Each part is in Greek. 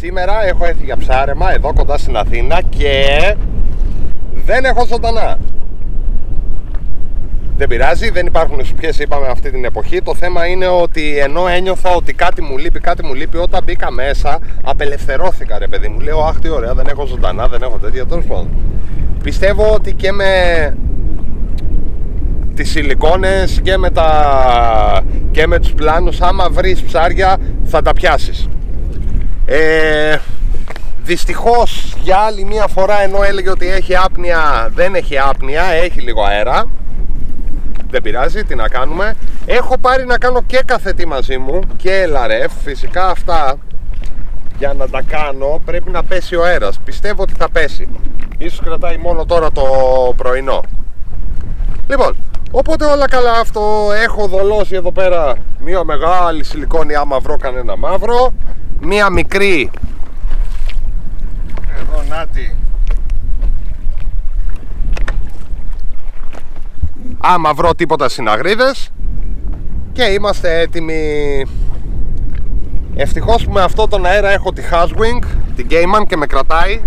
Σήμερα έχω έρθει για ψάρεμα εδώ κοντά στην Αθήνα και δεν έχω ζωντανά. Δεν πειράζει, δεν υπάρχουν σκουπιές, είπαμε αυτή την εποχή. Το θέμα είναι ότι ενώ ένιωθα ότι κάτι μου λείπει, όταν μπήκα μέσα απελευθερώθηκα, ρε παιδί μου. Λέω αχ τι ωραία, δεν έχω ζωντανά, δεν έχω τέτοια, τέλος πάντων. Πιστεύω ότι και με τις σιλικόνες και με τους πλάνους, άμα βρεις ψάρια θα τα πιάσεις. Δυστυχώς για άλλη μία φορά, ενώ έλεγε ότι έχει άπνοια, δεν έχει άπνοια, έχει λίγο αέρα. Δεν πειράζει, τι να κάνουμε. Έχω πάρει να κάνω και καθετή μαζί μου και LRF. Φυσικά αυτά για να τα κάνω πρέπει να πέσει ο αέρας. Πιστεύω ότι θα πέσει. Ίσως κρατάει μόνο τώρα το πρωινό. Λοιπόν, οπότε όλα καλά. Αυτό έχω δολώσει εδώ πέρα μία μεγάλη σιλικόνη, άμα βρω κανένα μαύρο. Μία μικρή εδώ, νάτι, άμα βρω τίποτα συναγρίδες, και είμαστε έτοιμοι. Ευτυχώς που με αυτό τον αέρα έχω τη Haswing, την Gaman, και με κρατάει,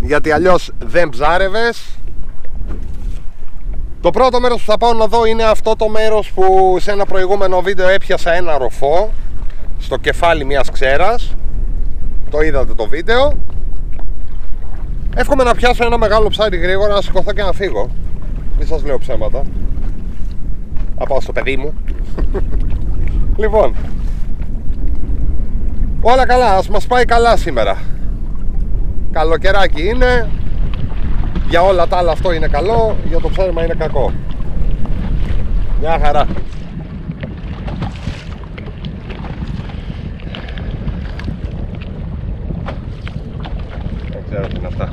γιατί αλλιώς δεν ψάρευες. Το πρώτο μέρος που θα πάω να δω είναι αυτό το μέρος που σε ένα προηγούμενο βίντεο έπιασα ένα ροφό στο κεφάλι μιας ξέρας. Το είδατε το βίντεο. Εύχομαι να πιάσω ένα μεγάλο ψάρι γρήγορα, να σηκωθώ και να φύγω. Μην σας λέω ψέματα. Να πάω στο παιδί μου. Λοιπόν, όλα καλά, ας μας πάει καλά σήμερα. Καλοκαιράκι είναι. Για όλα τα άλλα αυτό είναι καλό, για το ψάρεμα είναι κακό. Μια χαρά. Δεν ξέρω τι είναι αυτά.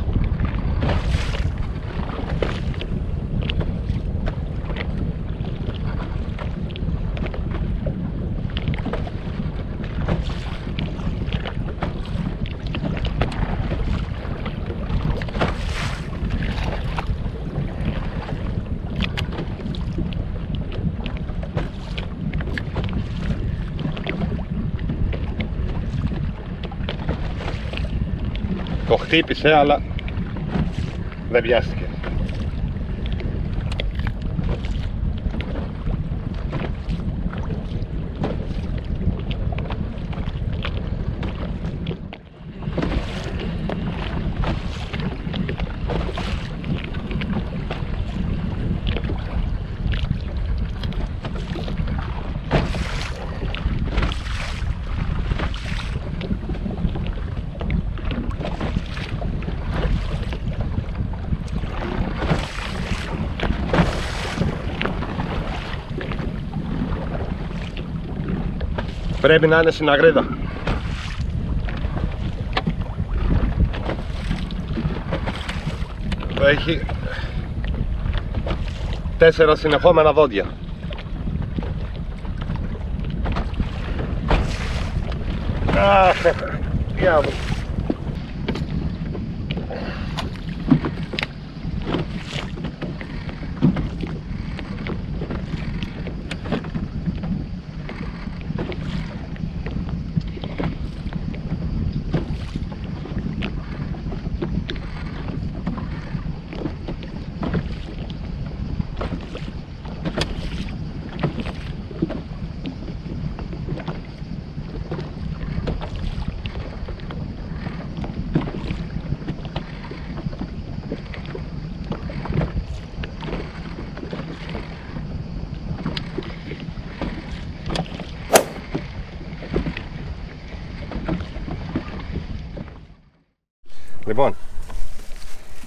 Το χτύπησε, αλλά δεν πιάστηκε. Πρέπει να είναι συναγρίδα. Το έχει 4 συνεχόμενα δόντια. Λοιπόν,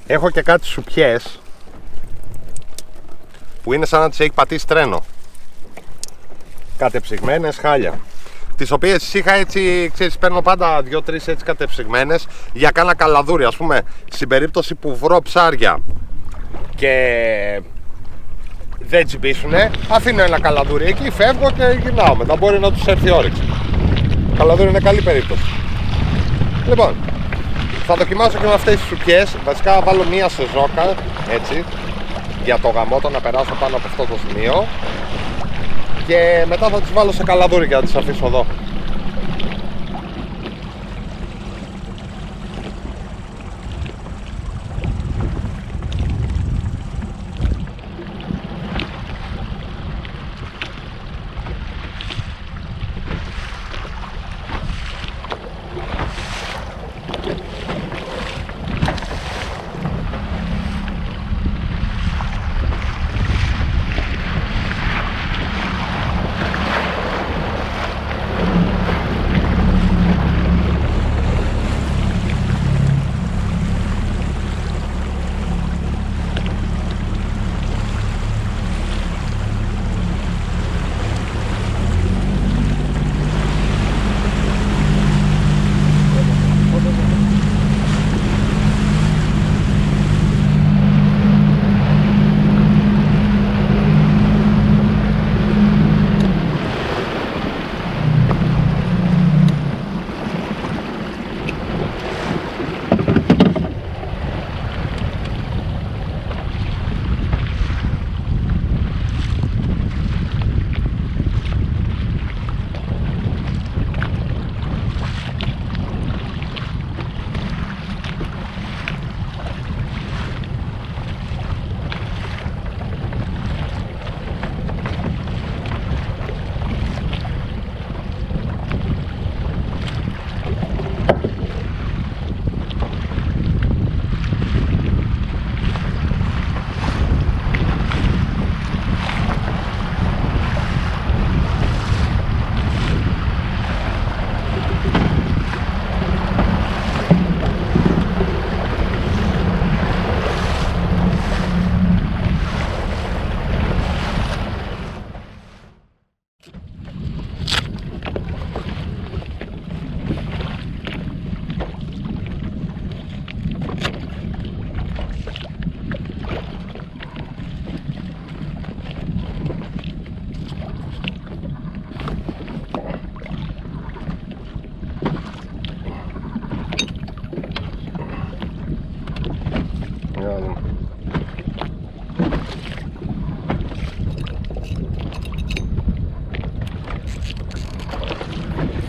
έχω και κάτι σουπιές που είναι σαν να τις έχει πατήσει τρένο. Κατεψυγμένες χάλια, τις οποίες είχα έτσι, ξέρεις, παίρνω πάντα 2-3 έτσι κατεψυγμένες για κάνα καλαδούρι, ας πούμε, στην περίπτωση που βρω ψάρια και δεν τσιμπήσουνε, αφήνω ένα καλαδούρι εκεί, φεύγω και γυρνάω, μετά μπορεί να τους έρθει όρεξη. Καλαδούρι είναι καλή περίπτωση. Λοιπόν, θα δοκιμάσω και με αυτές τις σουπιές. Βασικά βάλω μία σεζόκα, έτσι, για το γαμότο, να περάσω πάνω από αυτό το σημείο, και μετά θα τις βάλω σε καλαδούρι και να τις αφήσω εδώ.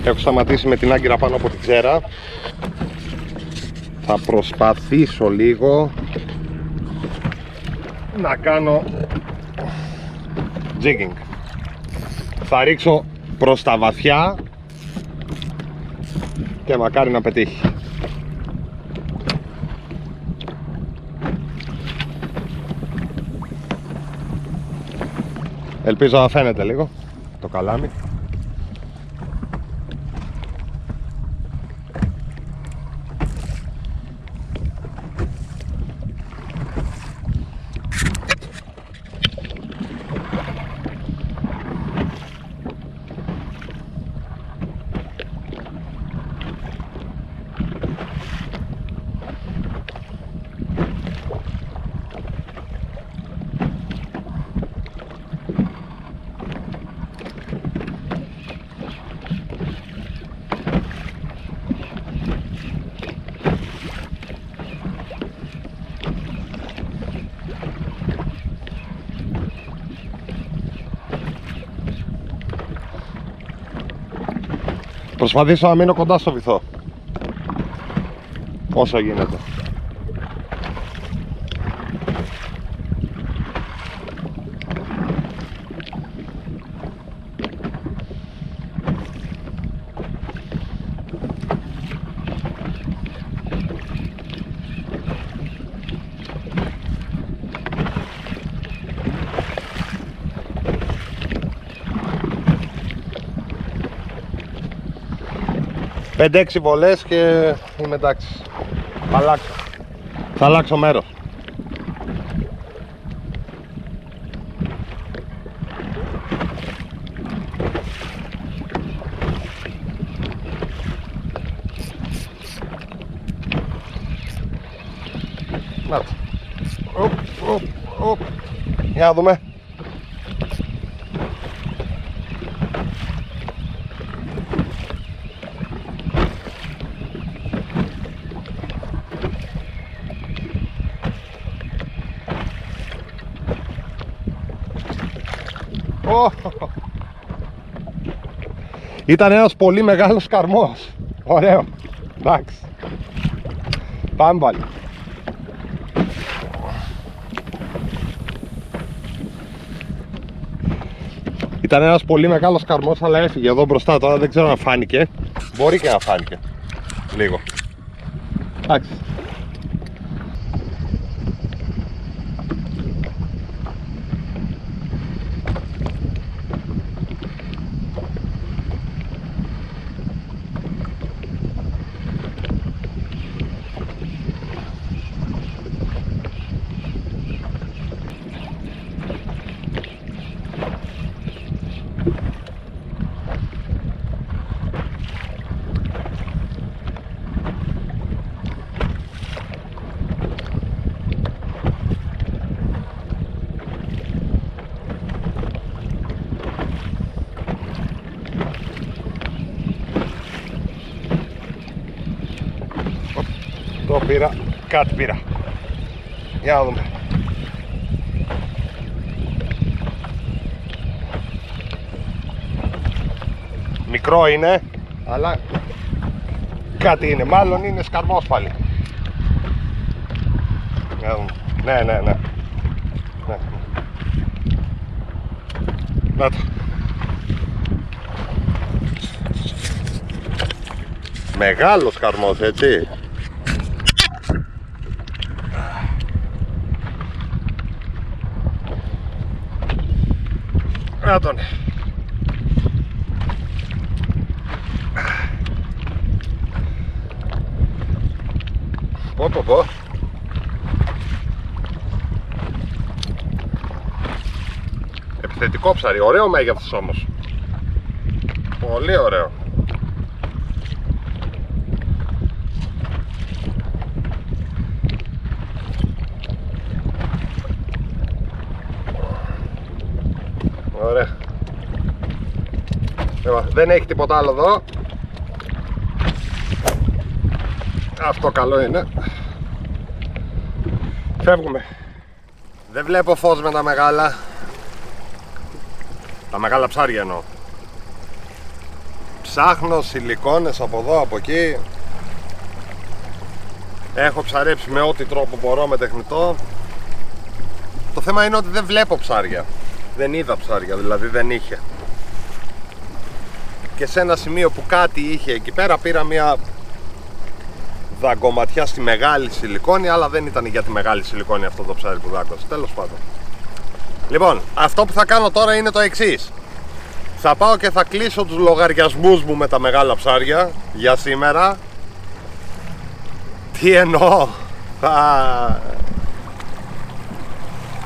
Έχω σταματήσει με την άγκυρα πάνω από την ξέρα. Θα προσπαθήσω λίγο να κάνω jigging. Θα ρίξω προς τα βαθιά και μακάρι να πετύχει. Ελπίζω να φαίνεται λίγο το καλάμι. Προσπαθήσω να μείνω κοντά στο βυθό όσο γίνεται. Πέντε-έξι βολές και είμαι εντάξει. Θα αλλάξω μέρος. Να το. Για να δούμε. Ήταν ένας πολύ μεγάλος καρμός. Ωραίο. Εντάξει. Πάμε πάλι. Ήταν ένας πολύ μεγάλος καρμός, αλλά έφυγε εδώ μπροστά. Τώρα δεν ξέρω αν φάνηκε. Μπορεί και να φάνηκε. Λίγο. Εντάξει. Πήρα, κάτι πήρα. Για να δούμε. Μικρό είναι, αλλά κάτι είναι. Μάλλον είναι σκαρμός πάλι. Για να δούμε. Ναι. Να το. Μεγάλος σκαρμός, έτσι. Να τον. Πω. Επιθετικό ψαρί, ωραίο μέγεθος όμως. Πολύ ωραίο. Δεν έχει τίποτα άλλο εδώ. Αυτό καλό είναι. Φεύγουμε. Δεν βλέπω φως με τα μεγάλα. Τα μεγάλα ψάρια εννοώ. Ψάχνω σιλικόνες από εδώ, από εκεί. Έχω ψαρέψει με ό,τι τρόπο μπορώ, με τεχνητό. Το θέμα είναι ότι δεν βλέπω ψάρια. Δεν είδα ψάρια, δηλαδή δεν είχε. Και σε ένα σημείο που κάτι είχε εκεί πέρα πήρα μια δαγκωματιά στη μεγάλη σιλικόνη, αλλά δεν ήταν για τη μεγάλη σιλικόνη αυτό το ψάρι που δάγκωσε, τέλος πάντων. Λοιπόν, αυτό που θα κάνω τώρα είναι το εξής. Θα πάω και θα κλείσω τους λογαριασμούς μου με τα μεγάλα ψάρια για σήμερα. Τι εννοώ,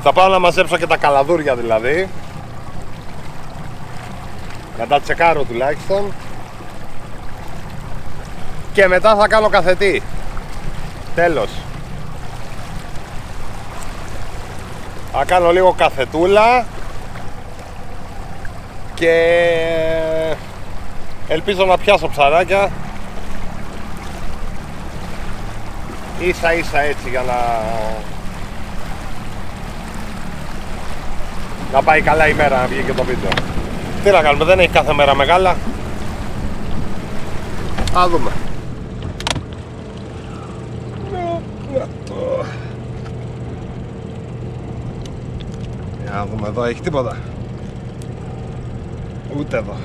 θα πάω να μαζέψω και τα καλαδούρια δηλαδή. Να τα τσεκάρω τουλάχιστον. Και μετά θα κάνω καθετή. Τέλος. Θα κάνω λίγο καθετούλα. Και ελπίζω να πιάσω ψαράκια. Ίσα ίσα έτσι για να πάει καλά η μέρα, να βγει και το βίντεο. Τι να κάνουμε, δεν έχει κάθε μέρα μεγάλα. Α, δούμε. Για να δούμε εδώ, έχει τίποτα. Ούτε εδώ.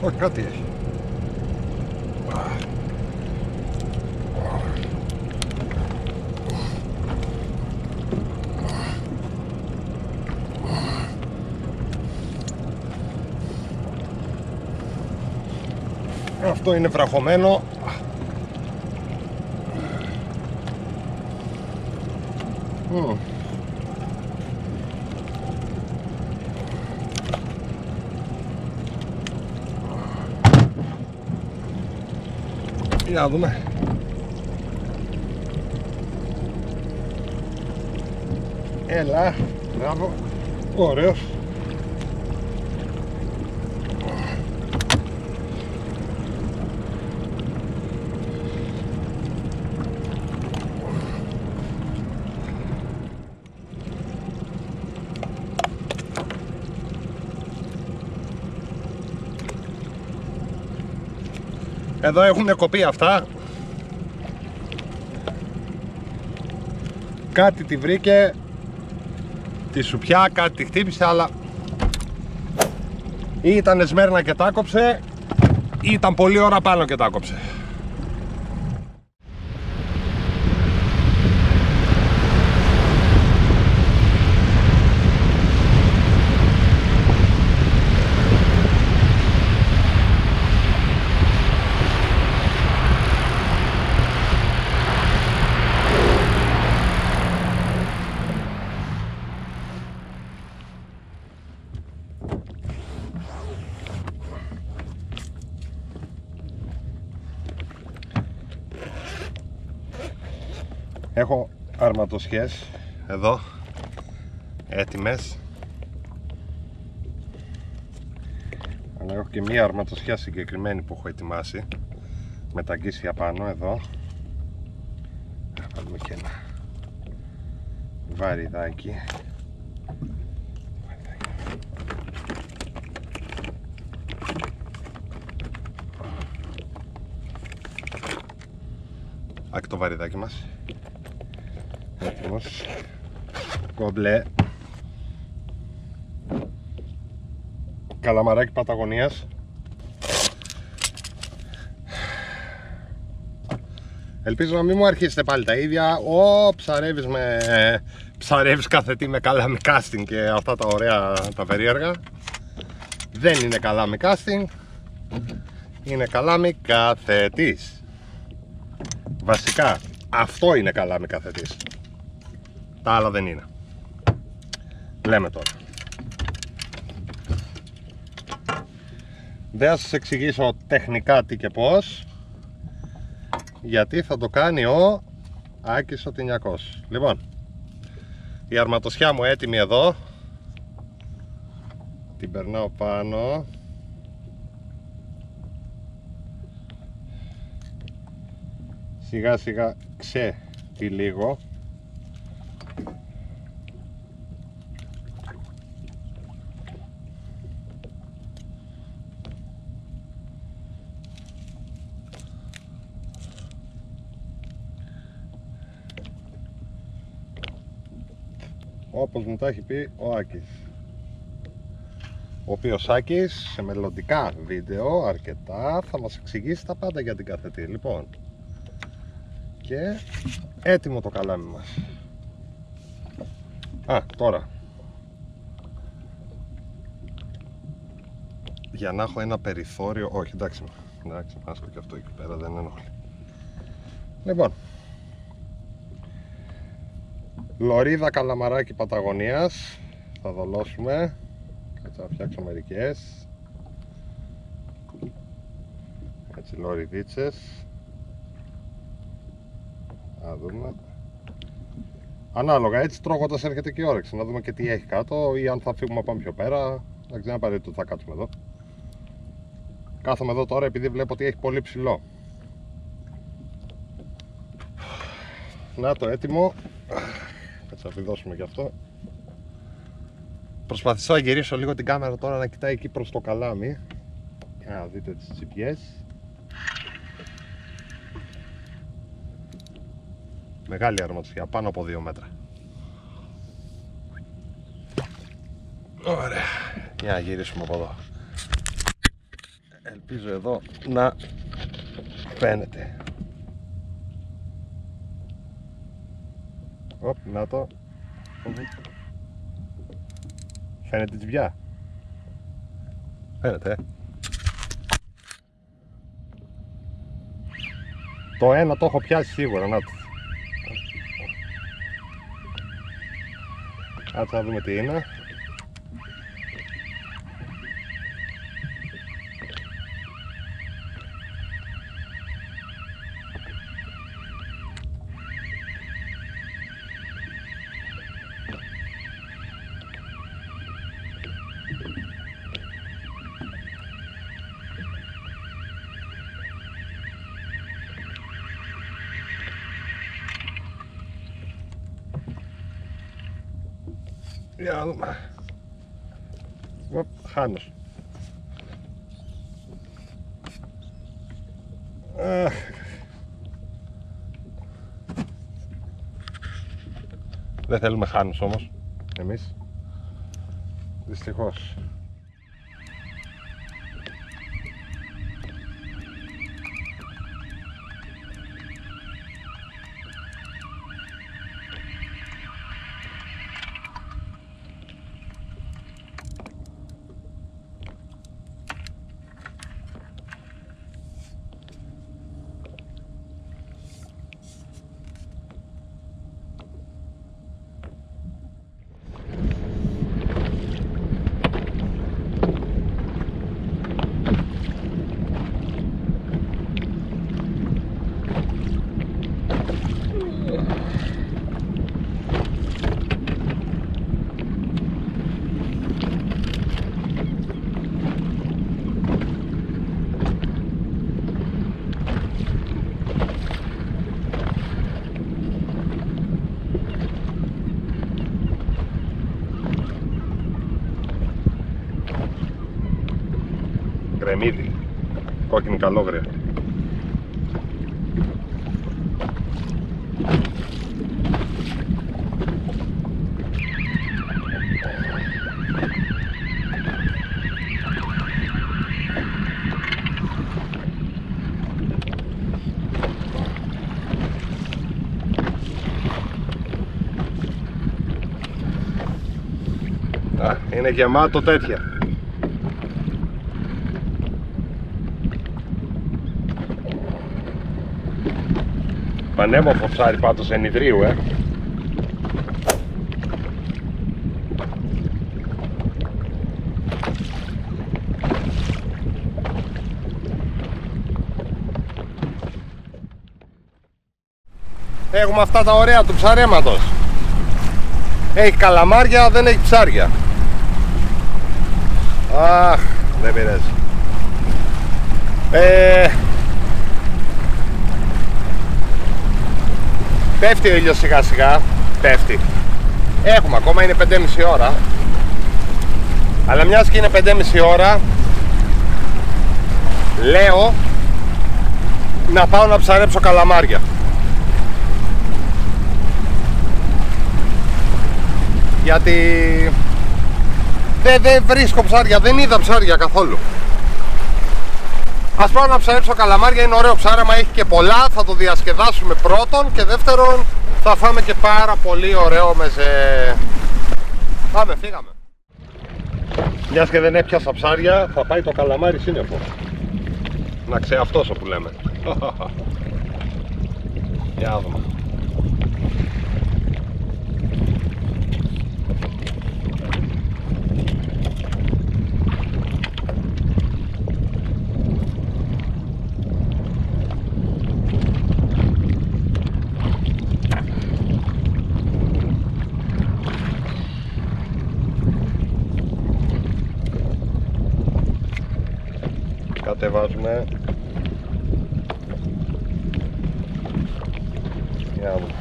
Όχι, κάτι έχει. Αυτό είναι βραχωμένο. Για να δούμε. Έλα, μπράβο, ωραίος. Εδώ έχουν κοπεί αυτά. Κάτι τη βρήκε, τη σουπιά, κάτι τη χτύπησε, αλλά ή ήταν σμέρνα και τα κόψε, ή ήταν πολλή ώρα πάνω και τα κόψε. Έχω αρματοσχές εδώ, έτοιμες, αλλά έχω και μία αρματοσχέα συγκεκριμένη που έχω ετοιμάσει με τα γκίσια πάνω εδώ. Θα βάλουμε και ένα βαριδάκι. Άκη το βαριδάκι μας. Έτοιμος, κομπλέ. Καλαμαράκι Παταγωνίας. Ελπίζω να μην μου αρχίσετε πάλι τα ίδια. Ψαρεύεις καθετή με καλάμι casting και αυτά τα ωραία τα περίεργα. Δεν είναι καλάμι casting. Είναι καλάμι καθετής. Βασικά αυτό είναι καλάμι καθετής. Τα άλλα δεν είναι. Λέμε τώρα. Δεν θα σας εξηγήσω τεχνικά τι και πώς, γιατί θα το κάνει ο Άκης ο Τηνιακός. Λοιπόν, η αρματοσιά μου έτοιμη εδώ. Την περνάω πάνω. Σιγά σιγά ξετυλίγω. όπως μου τα έχει πει ο Άκης, ο οποίος Άκης σε μελλοντικά βίντεο αρκετά θα μας εξηγήσει τα πάντα για την καθετή. Λοιπόν, και έτοιμο το καλάμι μας. Α, τώρα για να έχω ένα περιθώριο, όχι εντάξει, άσκω και αυτό εκεί πέρα, δεν ενοχλεί. Λοιπόν, λωρίδα καλαμαράκι Παταγωνίας θα δολώσουμε. Κάτσε να φτιάξω μερικές έτσι λωριδίτσες, να δούμε ανάλογα, έτσι τρώγοντας έρχεται και η όρεξη, να δούμε και τι έχει κάτω ή αν θα φύγουμε πάμε πιο πέρα. Δεν ξέρω απαραίτητο ότι θα κάτσουμε εδώ. Κάθομαι εδώ τώρα επειδή βλέπω ότι έχει πολύ ψηλό. Να το έτοιμο. Κάτσε να πηδώσουμε και αυτό. Προσπαθήσω να γυρίσω λίγο την κάμερα τώρα να κοιτάει εκεί προς το καλάμι. Για να δείτε τις τσιπιές. Μεγάλη αρματοσιά, πάνω από 2 μέτρα. Ωραία, για να γυρίσουμε από εδώ. Ελπίζω εδώ να φαίνεται. Οπ, να το. Φαίνεται η τσιπιά. Φαίνεται. Το ένα το έχω πιάσει σίγουρα, να το. Κάτσε να δούμε τι είναι. Για να δούμε. Χάνος. Δεν θέλουμε χάνος όμως εμείς, δυστυχώς. Κρεμμύδι, κόκκινη καλόγρια. Α, είναι γεμάτο τέτοια. Πανέμορφο ψάρι πάντως ενιδρίου, Έχουμε αυτά τα ωραία του ψαρέματος. Έχει καλαμάρια, δεν έχει ψάρια. Αχ, δεν πειράζει. Πέφτει ο ήλιος σιγά σιγά, πέφτει. Έχουμε ακόμα, είναι 5,5 ώρα. Αλλά μιας και είναι 5,5 ώρα, λέω να πάω να ψαρέψω καλαμάρια. γιατί δεν βρίσκω ψάρια, δεν είδα ψάρια καθόλου. Ας πάω να ψαρέψω καλαμάρια, είναι ωραίο ψάραμα, έχει και πολλά, θα το διασκεδάσουμε πρώτον και δεύτερον θα φάμε και πάρα πολύ ωραίο μεζέ. Πάμε, φύγαμε. Μιας και δεν έπιασα ψάρια, θα πάει το καλαμάρι σύννεφο. Να ξεαυτώσω που λέμε. Για δούμε. Κατεβάζουμε. Για να δούμε.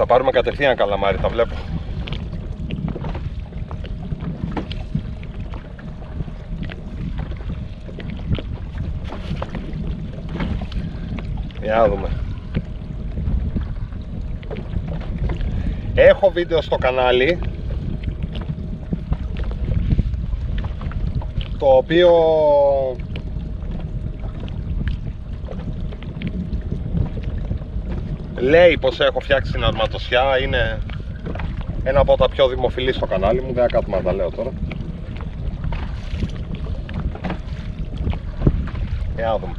Θα πάρουμε κατευθείαν καλαμάρι, τα βλέπω. Για να δούμε. Έχω βίντεο στο κανάλι, το οποίο λέει πως έχω φτιάξει την αρματοσιά, είναι ένα από τα πιο δημοφιλή στο κανάλι μου, δεν κάθομαι να τα λέω τώρα. Για να δούμε.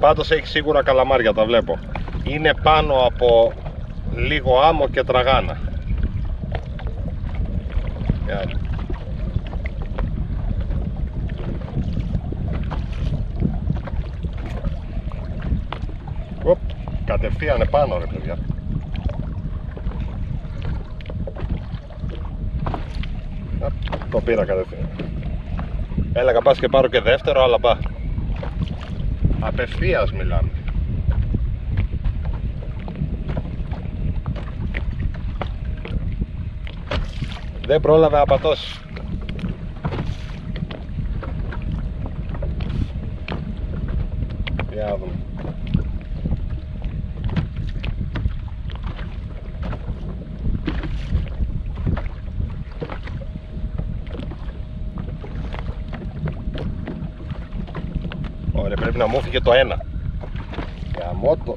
Πάντως έχει σίγουρα καλαμάρια, τα βλέπω. Είναι πάνω από λίγο άμμο και τραγάνα. Για να δούμε. Κατευθείαν επάνω ρε παιδιά. Το πήρα κατευθείαν. Έλεγα πας και πάρω και δεύτερο, αλλά πά. Απευθείας μιλάμε. Δεν πρόλαβε να πατώσει. Για να δούμε. Πρέπει να μου έφυγε το ένα. Καμότο.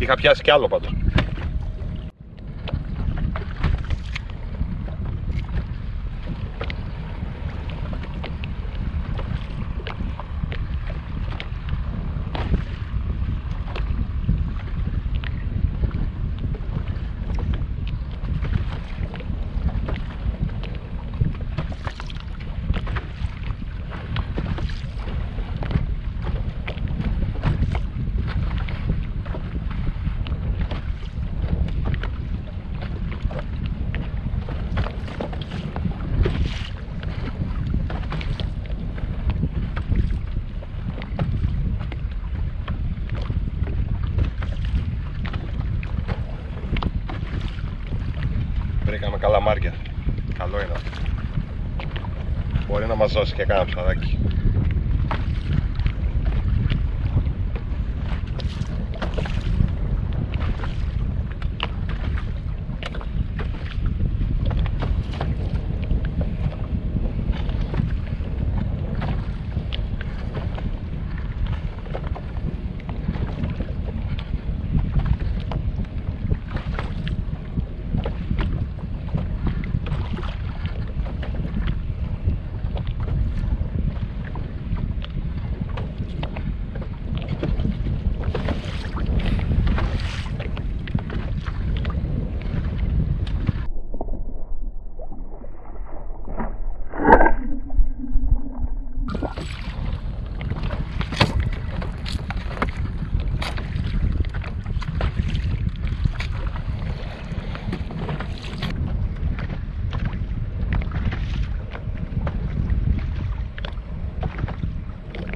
Είχα πιάσει κι άλλο πάντως. Βρήκαμε καλαμάρια. Καλό είναι αυτό. Μπορεί να μας δώσει και κάνα ψαράκι.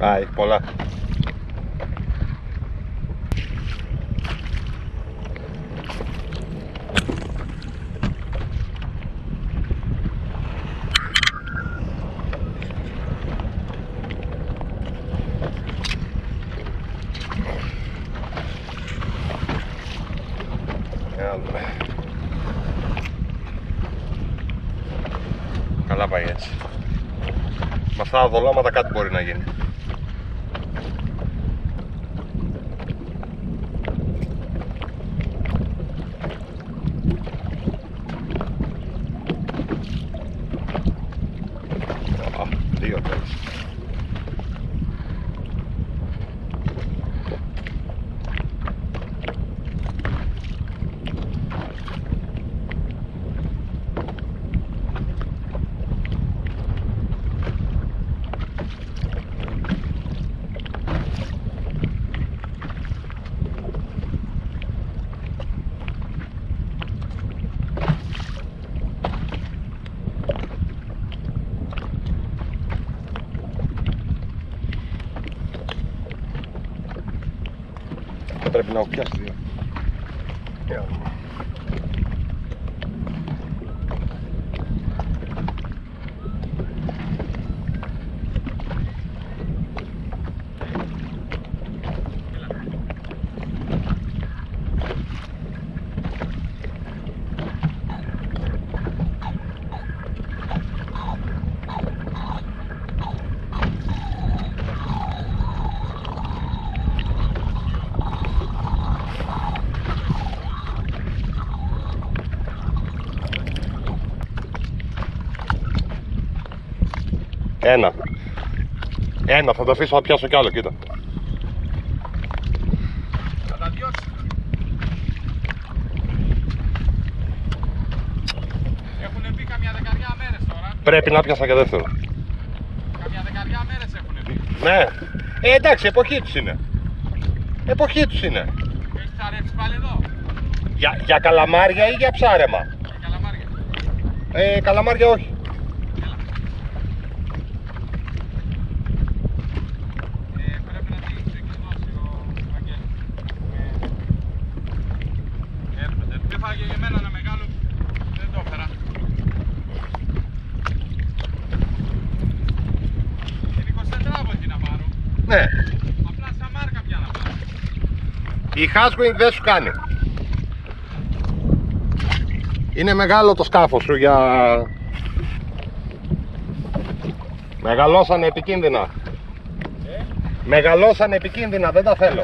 Α, έχει πολλά. Καλά πάει έτσι. Με αυτά τα δολώματα κάτι μπορεί να γίνει. Δύο πέρας. Πρέπει να οκιάσει δύο. Ένα. Ένα, θα το αφήσω να πιάσω κι άλλο, κοίτα. Θα τα διώσει. Έχουν μπει καμιά δεκαριά μέρες τώρα. Πρέπει να πιάσα και δεύτερο. Καμιά δεκαριά μέρες έχουν μπει. Ναι. Εντάξει, εποχή τους είναι. Εποχή τους είναι. Έχεις ψαρέψει πάλι εδώ. Για καλαμάρια ή για ψάρεμα. Για καλαμάρια. Καλαμάρια όχι. Ναι. Απλά σαν μάρκα πια να πάρω. Η Haswing δεν σου κάνει. Είναι μεγάλο το σκάφος σου για... Μεγαλώσανε επικίνδυνα. Μεγαλώσανε επικίνδυνα, δεν τα θέλω.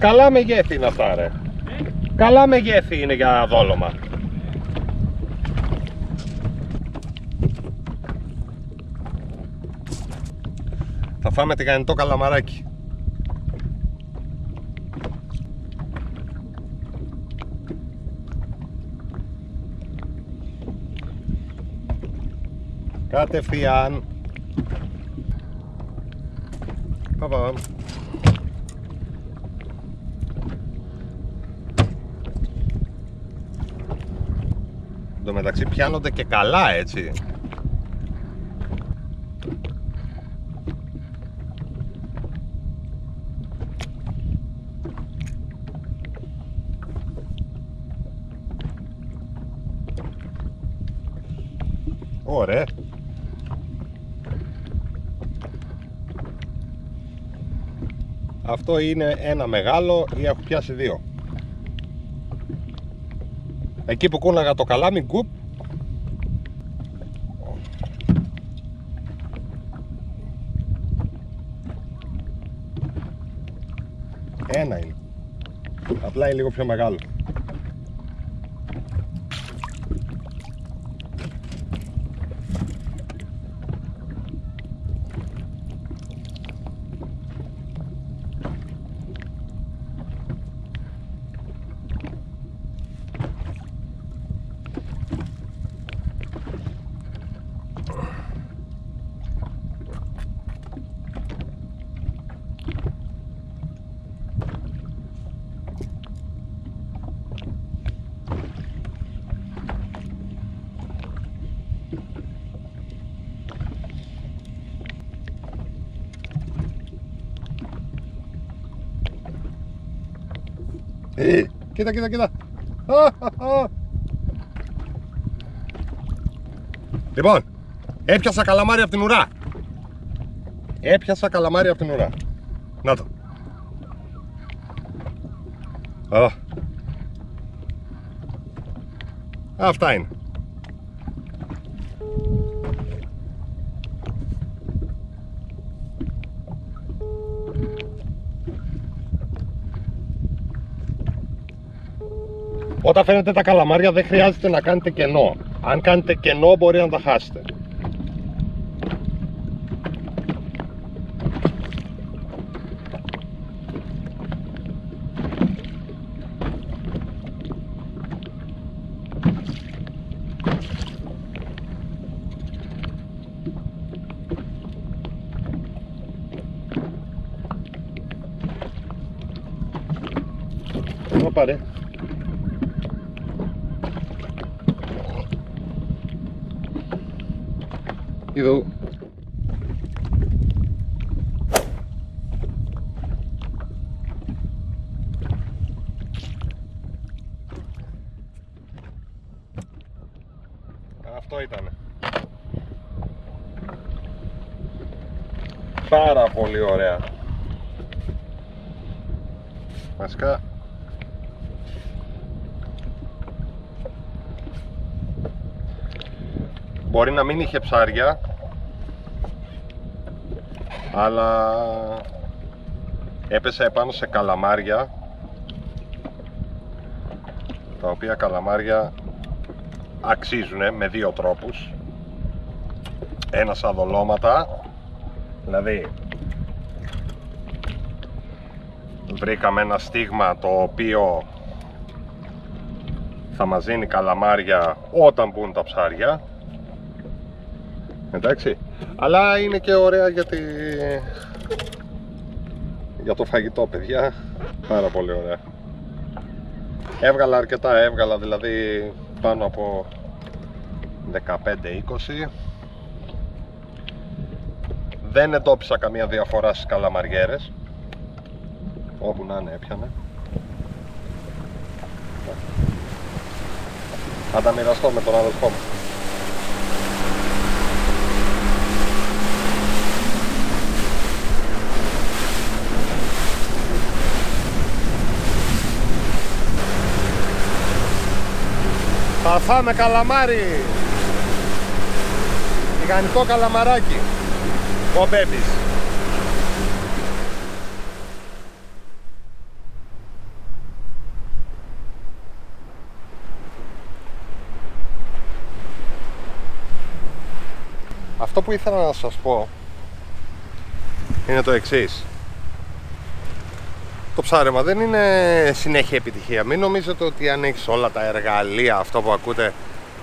Καλά μεγέθη είναι αυτά ρε. Καλά μεγέθη είναι για δόλωμα. Θα φάμε τηγανιτό καλαμαράκι. Κατευθείαν. Bye-bye. Εν τω μεταξύ πιάνονται και καλά, έτσι. Ωραία. Αυτό είναι ένα μεγάλο ή έχω πιάσει δύο. Εκεί που κούναγα το καλάμι, γκουπ. Ένα είναι. Απλά είναι λίγο πιο μεγάλο. Κοίτα, κοίτα, κοίτα. Λοιπόν, έπιασα καλαμάρι από την ουρά. Έπιασα καλαμάρι από την ουρά. Να το. Αυτά είναι. Όταν φαίνεται τα καλαμάρια δεν χρειάζεται να κάνετε κενό. Αν κάνετε κενό μπορεί να τα χάσετε. Να πάρε. Εδώ. Αυτό ήταν. Πάρα πολύ ωραία. Βασικά μπορεί να μην είχε ψάρια, αλλά έπεσα επάνω σε καλαμάρια, τα οποία καλαμάρια αξίζουν με δύο τρόπους. Ένα σαν δολώματα, δηλαδή βρήκαμε ένα στίγμα το οποίο θα μας δίνει καλαμάρια όταν μπουν τα ψάρια. Εντάξει, αλλά είναι και ωραία για, για το φαγητό, παιδιά. Πάρα πολύ ωραία. Έβγαλα αρκετά, έβγαλα δηλαδή πάνω από 15-20. Δεν εντόπισα καμία διαφορά στις καλαμαριέρες. Όπου να είναι έπιανε. Θα τα μοιραστώ με τον αδελφό μου. Θα φάμε καλαμάρι, τηγανιτό καλαμαράκι, ο Μπέμπης. Αυτό που ήθελα να σας πω είναι το εξής. Το ψάρεμα δεν είναι συνέχεια επιτυχία. Μην νομίζετε ότι αν έχεις όλα τα εργαλεία, αυτό που ακούτε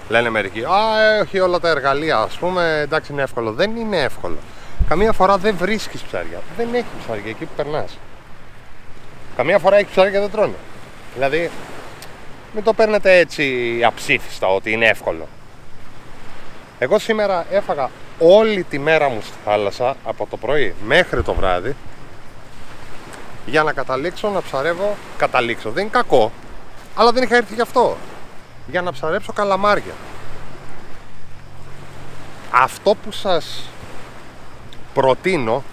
λένε μερικοί, α, έχει όλα τα εργαλεία, ας πούμε, εντάξει, είναι εύκολο. Δεν είναι εύκολο. Καμία φορά δεν βρίσκεις ψάρια. Δεν έχει ψάρια εκεί που περνάς. Καμία φορά έχει ψάρια, δεν τρώνε. Δηλαδή, μην το παίρνετε έτσι αψήφιστα ότι είναι εύκολο. Εγώ σήμερα έφαγα όλη τη μέρα μου στη θάλασσα, από το πρωί μέχρι το βράδυ, για να καταλήξω να ψαρεύω. Καταλήξω, δεν είναι κακό, αλλά δεν είχα έρθει γι' αυτό. Για να ψαρέψω καλαμάρια. Αυτό που σας προτείνω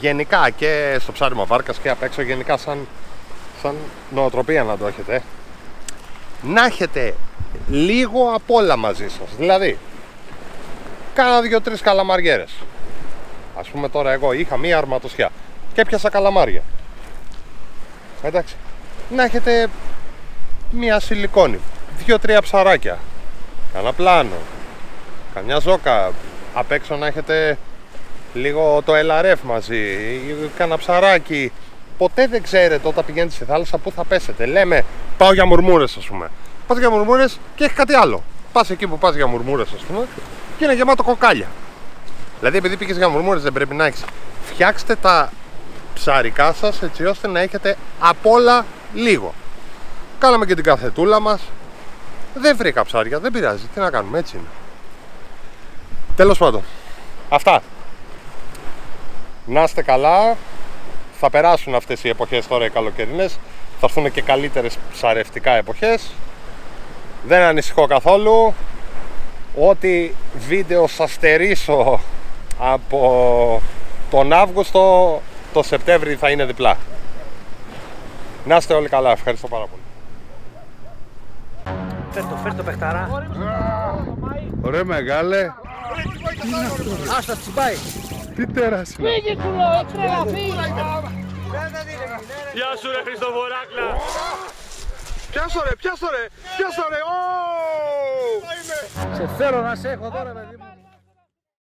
γενικά και στο ψάριμα βάρκας και απ' έξω, γενικά σαν νοοτροπία να το έχετε, να έχετε λίγο απ' όλα μαζί σας. Δηλαδή, κάνα 2-3 καλαμαριέρες. Ας πούμε τώρα εγώ είχα μία αρματοσιά και πιάσα καλαμάρια. Εντάξει. Να έχετε μία σιλικόνη, 2-3 ψαράκια, κανένα πλάνο, καμιά ζόκα. Απ' έξω να έχετε λίγο το LRF μαζί, κανένα ψαράκι. Ποτέ δεν ξέρετε όταν πηγαίνετε στη θάλασσα που θα πέσετε. Λέμε πάω για μουρμούρες, ας πούμε. Πας για μουρμούρες και έχει κάτι άλλο. Πας εκεί που πας για μουρμούρες, ας πούμε, και είναι γεμάτο κοκάλια. Δηλαδή, επειδή πήγες για μουρμούρες, δεν πρέπει να έχεις. Φτιάξτε τα ψαρικά σας έτσι ώστε να έχετε απ' όλα λίγο. Κάναμε και την καθετούλα μας. Δεν βρήκα ψάρια, δεν πειράζει. Τι να κάνουμε, έτσι είναι. Τέλος πάντων, αυτά. Να είστε καλά. Θα περάσουν αυτές οι εποχές τώρα οι καλοκαιρινές. Θα έρθουν και καλύτερες ψαρευτικά εποχές. Δεν ανησυχώ καθόλου. Ό,τι βίντεο σας στερήσω από τον Αύγουστο, το Σεπτέμβρη θα είναι διπλά. Να είστε όλοι καλά. Ευχαριστώ πάρα πολύ. Φέρτο παιχτάρα. Ωραία μεγάλε. Ας τα τσιμπάει. Τι τεράστιο. Φύγε κουλό, έκραγα, φύγε. Γεια σου ρε Χριστοφοράκλα. Πιάσω ρε, πιάσω ρε. Σε θέλω να σε έχω τώρα παιδί μου.